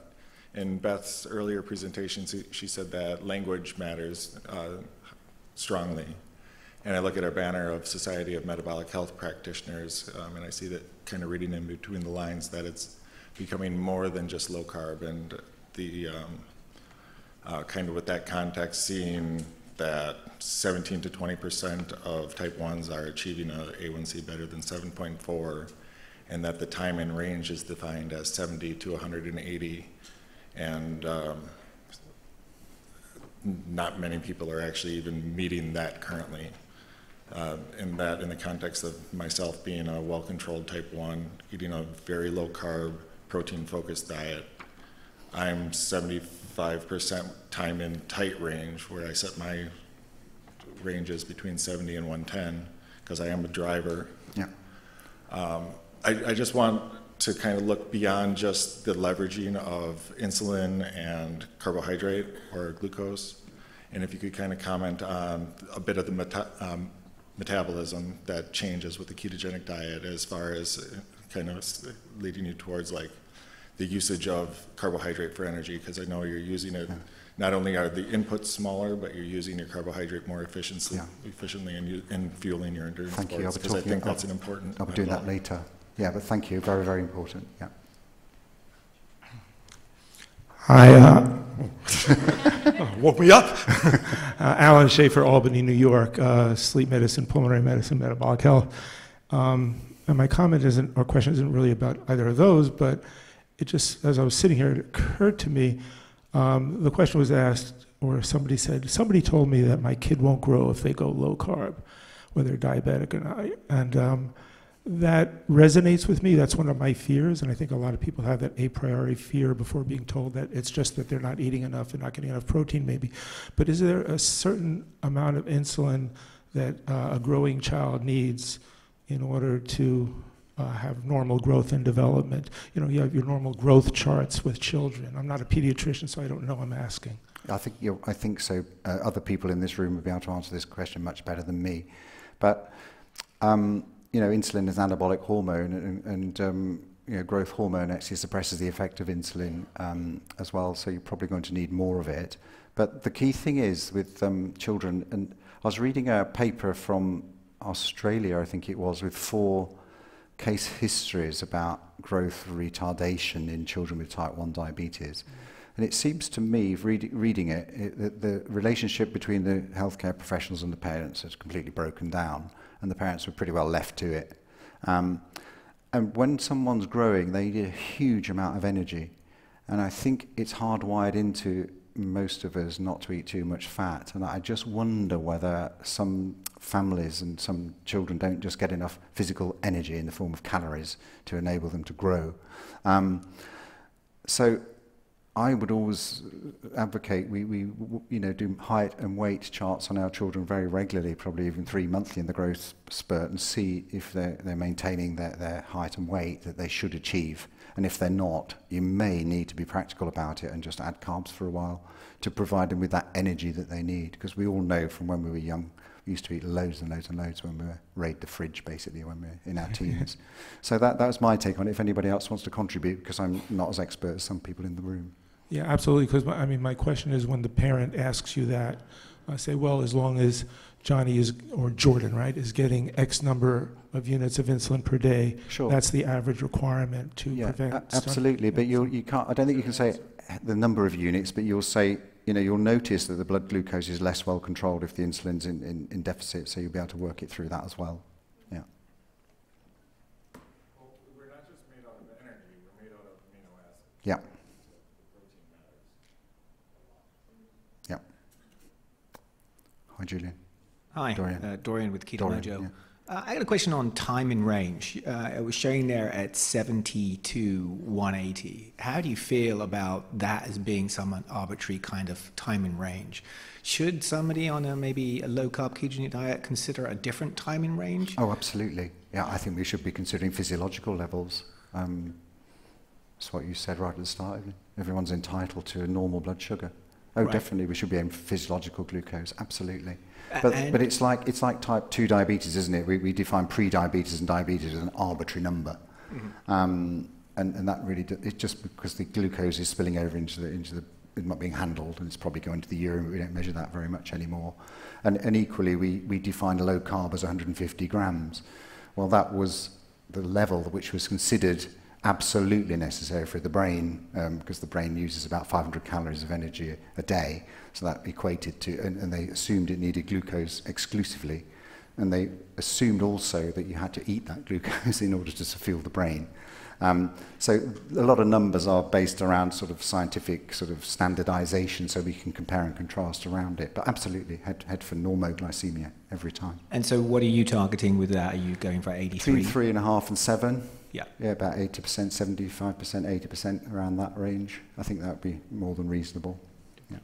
in Beth's earlier presentation, she said that language matters uh, strongly. And I look at our banner of Society of Metabolic Health Practitioners, um, and I see that kind of reading in between the lines that it's becoming more than just low carb, and the um, uh, kind of with that context, seeing that seventeen to twenty percent of type ones are achieving an A one C better than seven point four, and that the time in range is defined as seventy to one hundred eighty, and um, not many people are actually even meeting that currently. Uh, and that in the context of myself being a well-controlled type one, eating a very low-carb, protein-focused diet, I'm seventy-five percent time in tight range, where I set my ranges between seventy and one ten, because I am a driver. Yeah. Um, I, I just want to kind of look beyond just the leveraging of insulin and carbohydrate or glucose. And if you could kind of comment on a bit of the meta um, metabolism that changes with the ketogenic diet as far as kind of leading you towards like the usage of carbohydrate for energy, because I know you're using it, yeah. Not only are the inputs smaller, but you're using your carbohydrate more efficiently, yeah. efficiently in, in fueling your endurance thank sports, because I think that's an important... I'll be doing that later. Yeah, but thank you, very, very important, yeah. Hi, uh, oh, woke me up. uh, Alan Schaefer, Albany, New York, uh, sleep medicine, pulmonary medicine, metabolic health. Um, and my comment isn't, or question isn't really about either of those, but it just, as I was sitting here, it occurred to me, um, the question was asked, or somebody said, somebody told me that my kid won't grow if they go low carb, whether they're diabetic or not. And um, that resonates with me. That's one of my fears, and I think a lot of people have that a priori fear before being told that it's just that they're not eating enough, they're not getting enough protein maybe. But is there a certain amount of insulin that uh, a growing child needs in order to uh, have normal growth and development? You know, you have your normal growth charts with children. I'm not a pediatrician, so I don't know, I'm asking. I think, you're, I think so. Uh, other people in this room will be able to answer this question much better than me. But, um, you know, insulin is an anabolic hormone, and, and um, you know, growth hormone actually suppresses the effect of insulin um, as well, so you're probably going to need more of it. But the key thing is with um, children, and I was reading a paper from Australia, I think it was, with four case histories about growth retardation in children with type one diabetes. Mm-hmm. And it seems to me, read, reading it, it that the relationship between the healthcare professionals and the parents has completely broken down, and the parents were pretty well left to it. Um, and when someone's growing, they need a huge amount of energy. And I think it's hardwired into most of us not to eat too much fat. And I just wonder whether some families and some children don't just get enough physical energy in the form of calories to enable them to grow. Um, so I would always advocate we, we you know, do height and weight charts on our children very regularly, probably even three monthly in the growth spurt, and see if they're, they're maintaining their, their height and weight that they should achieve. And if they're not, you may need to be practical about it and just add carbs for a while to provide them with that energy that they need. Because we all know from when we were young, we used to eat loads and loads and loads when we were raid the fridge, basically, when we were in our teens. So that, that was my take on it. If anybody else wants to contribute, because I'm not as expert as some people in the room. Yeah, absolutely, because I mean, my question is when the parent asks you that, I say, well, as long as Johnny is, or Jordan, right, is getting X number of units of insulin per day, sure. That's the average requirement to yeah, prevent. Absolutely, but you you can't, I don't think you can say the number of units, but you'll say, you know, you'll notice that the blood glucose is less well controlled if the insulin's in, in, in deficit, so you'll be able to work it through that as well. Yeah. Well, we're not just made out of energy, we're made out of amino acids. Yeah. Hi, Julian. Hi, Dorian, uh, Dorian with Keto-Mojo. Dorian, yeah. uh, I got a question on time in range. Uh, it was showing there at seventy to one eighty. How do you feel about that as being some arbitrary kind of time in range? Should somebody on a maybe a low-carb ketogenic diet consider a different time in range? Oh, absolutely. Yeah, I think we should be considering physiological levels. Um, that's what you said right at the start. Everyone's entitled to a normal blood sugar. Oh, right. Definitely, we should be aiming for physiological glucose, absolutely. But, uh, but it's like it's like type two diabetes, isn't it? We, we define pre-diabetes and diabetes as an arbitrary number. Mm-hmm. um, and, and that really, do, it's just because the glucose is spilling over into the, into the, it's not being handled, and it's probably going to the urine, but we don't measure that very much anymore. And, and equally, we, we define low carb as one hundred fifty grams. Well, that was the level which was considered absolutely necessary for the brain, um, because the brain uses about five hundred calories of energy a day, so that equated to, and, and they assumed it needed glucose exclusively, and they assumed also that you had to eat that glucose in order to fuel the brain. Um, so a lot of numbers are based around sort of scientific sort of standardization, so we can compare and contrast around it. But absolutely, head, head for normoglycemia every time. And so what are you targeting with that? Are you going for eighty-three? Between three and a half and seven. Yeah. Yeah, about eighty percent, seventy-five percent, eighty percent, around that range. I think that would be more than reasonable. Yeah.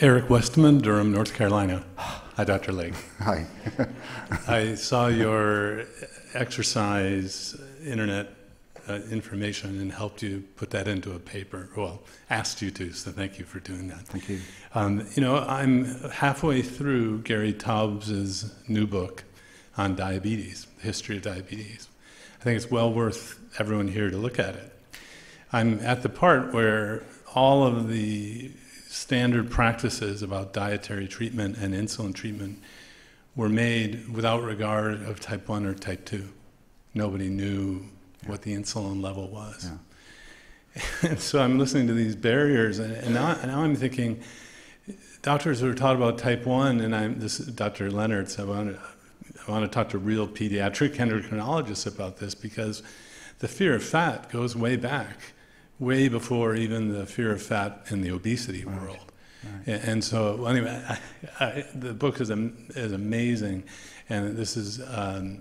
Eric Westman, Durham, North Carolina. Hi, Doctor Lake. Hi. I saw your exercise, internet uh, information, and helped you put that into a paper. Well, asked you to, so thank you for doing that. Thank you. Um, you know, I'm halfway through Gary Taubes' new book on diabetes, the history of diabetes. I think it's well worth everyone here to look at it. I'm at the part where all of the standard practices about dietary treatment and insulin treatment were made without regard of type one or type two. Nobody knew yeah. what the insulin level was. Yeah. And so I'm listening to these barriers, and, and, now, and now I'm thinking, doctors who are taught about type one, and I'm, this is Doctor Leonard, so I want, to, I want to talk to real pediatric endocrinologists about this, because the fear of fat goes way back, way before even the fear of fat in the obesity right. world. Right. And so, anyway, I, I, the book is, am, is amazing, and this is um,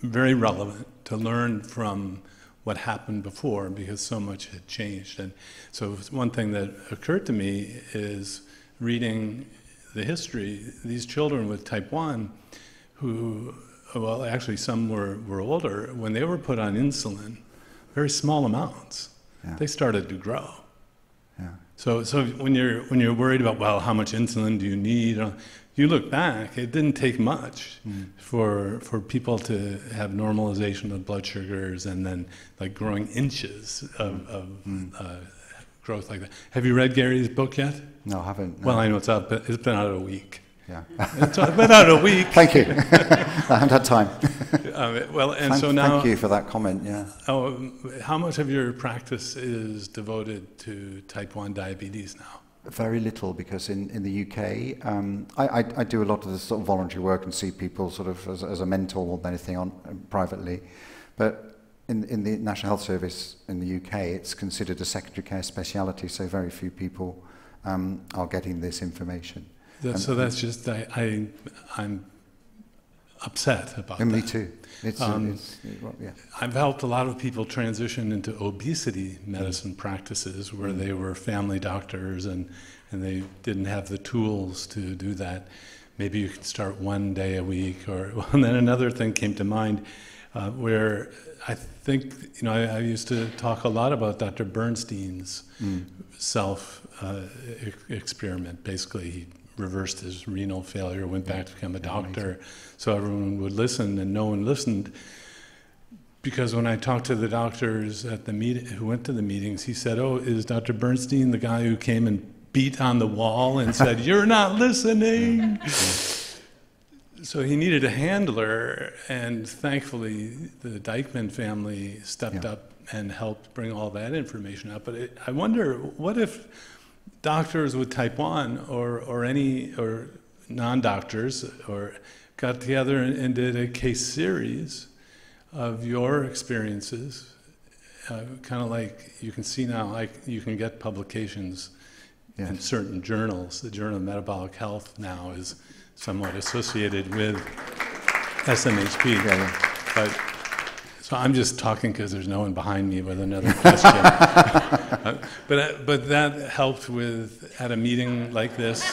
very relevant to learn from what happened before, because so much had changed. And so one thing that occurred to me is reading the history. These children with type one who, well, actually some were, were older, when they were put on insulin, very small amounts, yeah. they started to grow. Yeah. So, so when you're when you're worried about, well, how much insulin do you need? You look back; it didn't take much mm. for for people to have normalization of blood sugars and then like growing inches of, of mm. uh, growth like that. Have you read Gary's book yet? No, I haven't. No. Well, I know it's out, but it's been out a week. Yeah, it's been out a week. Thank you. I haven't had time. um, well, and thank, so now. Thank you for that comment. Yeah. Oh, how much of your practice is devoted to type one diabetes now? Very little, because in in the U K, um, I, I I do a lot of this sort of voluntary work and see people sort of as, as a mentor or anything on uh, privately, but in in the National Health Service in the U K, it's considered a secondary care speciality, so very few people um, are getting this information. That, so that's just, I, I, I'm upset about and that. Me too. It's, um, it's, it's, well, yeah. I've helped a lot of people transition into obesity medicine mm. practices where mm. they were family doctors and, and they didn't have the tools to do that. Maybe you could start one day a week, or well, and then another thing came to mind uh, where I think, you know, I, I used to talk a lot about Doctor Bernstein's mm. self uh, e experiment. Basically, he reversed his renal failure, went back to become a doctor, so everyone would listen, and no one listened. Because when I talked to the doctors at the meet who went to the meetings, he said, "Oh, is Doctor Bernstein the guy who came and beat on the wall and said, 'You're not listening'?" So he needed a handler, and thankfully the Dykeman family stepped yeah. up and helped bring all that information up. But it, I wonder, what if doctors with type one or, or any or non-doctors or got together and, and did a case series of your experiences, uh, kind of like you can see now, like you can get publications yes. in certain journals. The Journal of Metabolic Health now is somewhat associated with S M H P. Yeah. But, so I'm just talking because there's no one behind me with another question. uh, but, uh, but that helped with, at a meeting like this,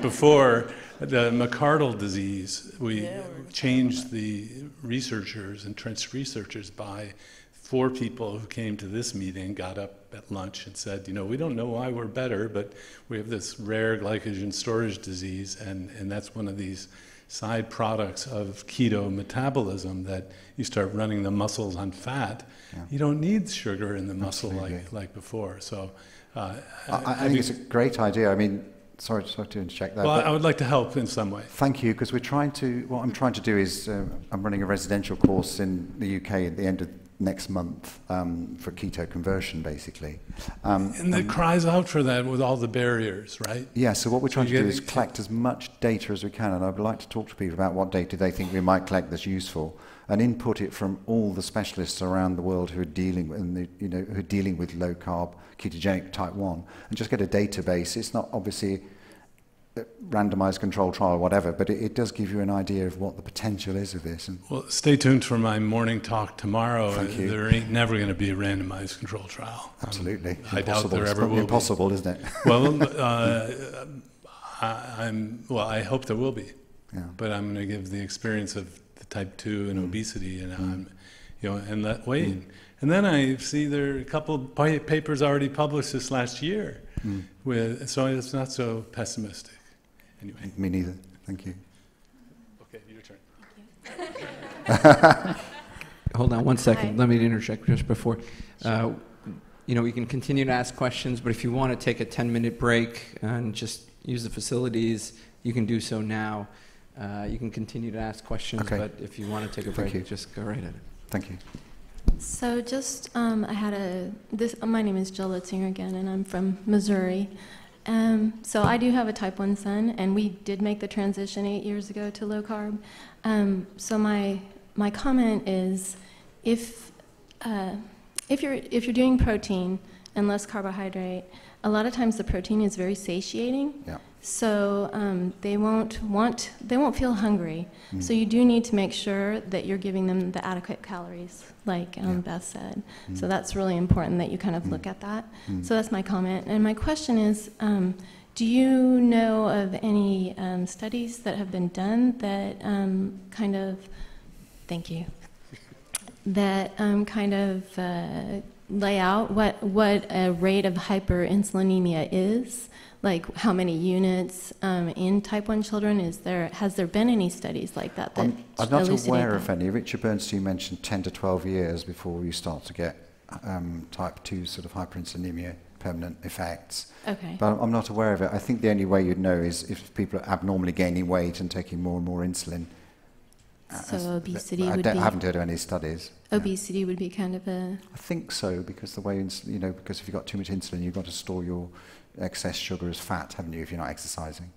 before the McArdle disease, we yeah, changed the researchers, entrenched researchers, by four people who came to this meeting, got up at lunch and said, you know, we don't know why we're better, but we have this rare glycogen storage disease, and, and that's one of these side products of keto metabolism, that you start running the muscles on fat. Yeah. You don't need sugar in the muscle like, like before. So uh, I, I, I think it's a great idea. I mean, sorry, sorry to interject that. Well, I would like to help in some way. Thank you, because we're trying to, what I'm trying to do is uh, I'm running a residential course in the U K at the end of next month um, for keto conversion, basically. Um, and it cries out for that with all the barriers, right? Yeah, so what we're trying so to do is collect as much data as we can, and I'd like to talk to people about what data they think we might collect that's useful, and input it from all the specialists around the world who are dealing with, you know, who are dealing with low-carb, ketogenic type one, and just get a database. It's not obviously randomized control trial or whatever, but it, it does give you an idea of what the potential is of this. And well, stay tuned for my morning talk tomorrow. Thank you. There ain't never going to be a randomized control trial. Absolutely. Um, I doubt there ever will be. Impossible, isn't it? Well, uh, I, I'm, well, I hope there will be, yeah. but I'm going to give the experience of the type two and mm. obesity, and mm. I'm, you know, and that weight. Mm. And then I see there are a couple of papers already published this last year, mm. with, so it's not so pessimistic. Anyway. Me neither. Thank you. Okay, your turn. Thank you. Hold on one second. Hi. Let me interject just before. Uh, you know, we can continue to ask questions, but if you want to take a ten-minute break and just use the facilities, you can do so now. Uh, you can continue to ask questions, okay. But if you want to take a break, just go right at it. Thank you. So just, um, I had a, this, uh, my name is Jill Litzinger again, and I'm from Missouri. Um, so I do have a type one son, and we did make the transition eight years ago to low carb. Um, so my, my comment is, if, uh, if, you're, if you're doing protein and less carbohydrate, a lot of times the protein is very satiating. Yeah. So um, they won't want, they won't feel hungry. Mm. So you do need to make sure that you're giving them the adequate calories, like um, yeah. Beth said. Mm. So that's really important that you kind of mm. look at that. Mm. So that's my comment. And my question is, um, do you know of any um, studies that have been done that um, kind of, thank you, that um, kind of uh, lay out what, what a rate of hyperinsulinemia is? Like how many units um, in type one children? Is there, has there been any studies like that? that I'm, I'm not aware that? of any. Richard Bernstein mentioned ten to twelve years before you start to get um, type two sort of hyperinsulinemia permanent effects. Okay. But I'm not aware of it. I think the only way you'd know is if people are abnormally gaining weight and taking more and more insulin. So As, obesity I would don't, be... I haven't heard of any studies. Obesity yeah. would be kind of a... I think so, because the way, insulin, you know, because if you've got too much insulin, you've got to store your excess sugar as fat, haven't you, if you're not exercising.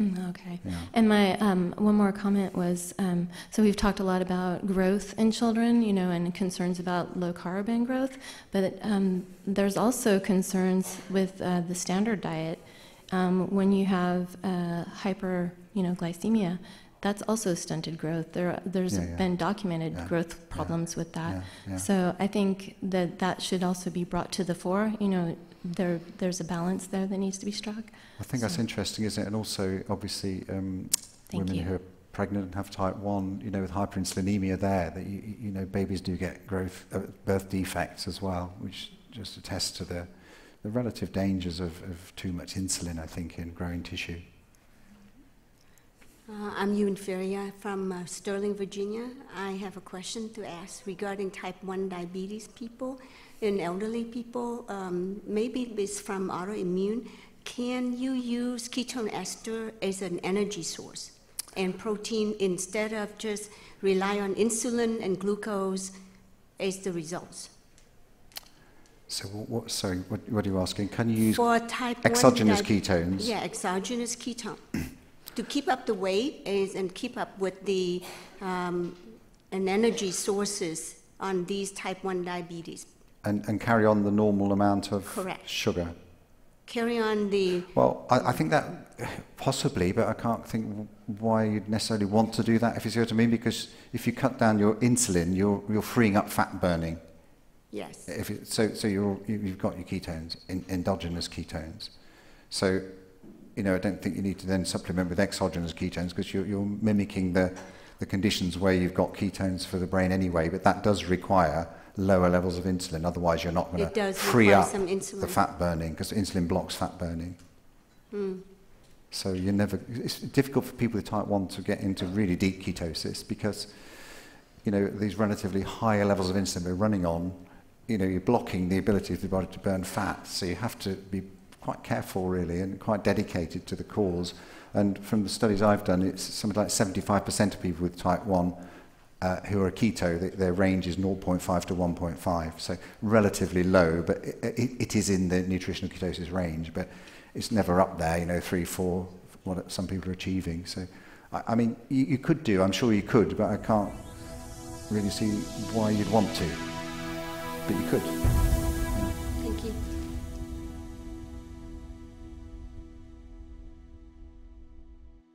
Mm, okay. Yeah. And my um, one more comment was, um, so we've talked a lot about growth in children, you know, and concerns about low carb and growth, but um, there's also concerns with uh, the standard diet um, when you have uh, hyper, you know, glycemia. That's also stunted growth. There, there's yeah, yeah. been documented yeah. growth problems yeah. with that. Yeah. Yeah. So I think that that should also be brought to the fore. You know, there, there's a balance there that needs to be struck. I think so. That's interesting, isn't it? And also, obviously, um, women you. who are pregnant and have type one, you know, with hyperinsulinemia there, that, you, you know, babies do get growth, uh, birth defects as well, which just attests to the, the relative dangers of, of too much insulin, I think, in growing tissue. Uh, I'm Ewan Feria from uh, Sterling, Virginia. I have a question to ask regarding type one diabetes people and elderly people. Um, maybe it's from autoimmune. Can you use ketone ester as an energy source and protein instead of just rely on insulin and glucose as the results? So what? Sorry, what, what are you asking? Can you use For type exogenous ketones? Yeah, exogenous ketone. To keep up the weight is, and keep up with the um, and energy sources on these type one diabetes. And, and carry on the normal amount of Correct. sugar? Carry on the... Well, I, I think that possibly, but I can't think why you'd necessarily want to do that, if you see what I mean, because if you cut down your insulin, you're, you're freeing up fat burning. Yes. If it, so so you're, you've got your ketones, in, endogenous ketones. So... You know, I don't think you need to then supplement with exogenous ketones because you're, you're mimicking the, the conditions where you've got ketones for the brain anyway, but that does require lower levels of insulin. Otherwise, you're not going to free up the fat burning because insulin blocks fat burning. Mm. So you're never, it's difficult for people with type one to get into really deep ketosis because, you know, these relatively higher levels of insulin we're running on, you know, you're blocking the ability of the body to burn fat. So you have to be quite careful, really, and quite dedicated to the cause. And from the studies I've done, it's something like seventy-five percent of people with type one uh, who are keto, they, their range is zero point five to one point five, so relatively low, but it, it, it is in the nutritional ketosis range, but it's never up there, you know, three, four, what some people are achieving. So, I, I mean, you, you could do, I'm sure you could, but I can't really see why you'd want to, but you could.